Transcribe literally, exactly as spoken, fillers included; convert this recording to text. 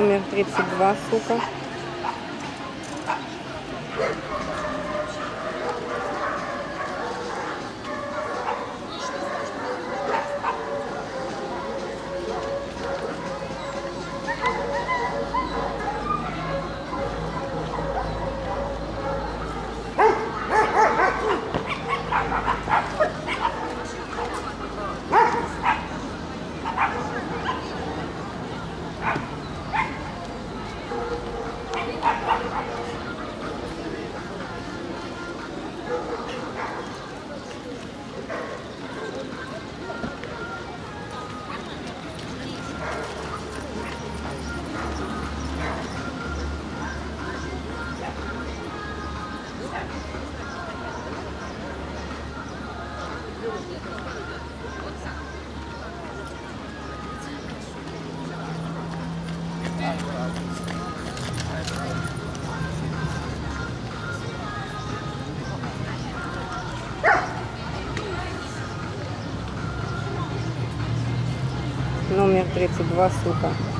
Номер тридцать два, сука. Номер тридцать два, сука.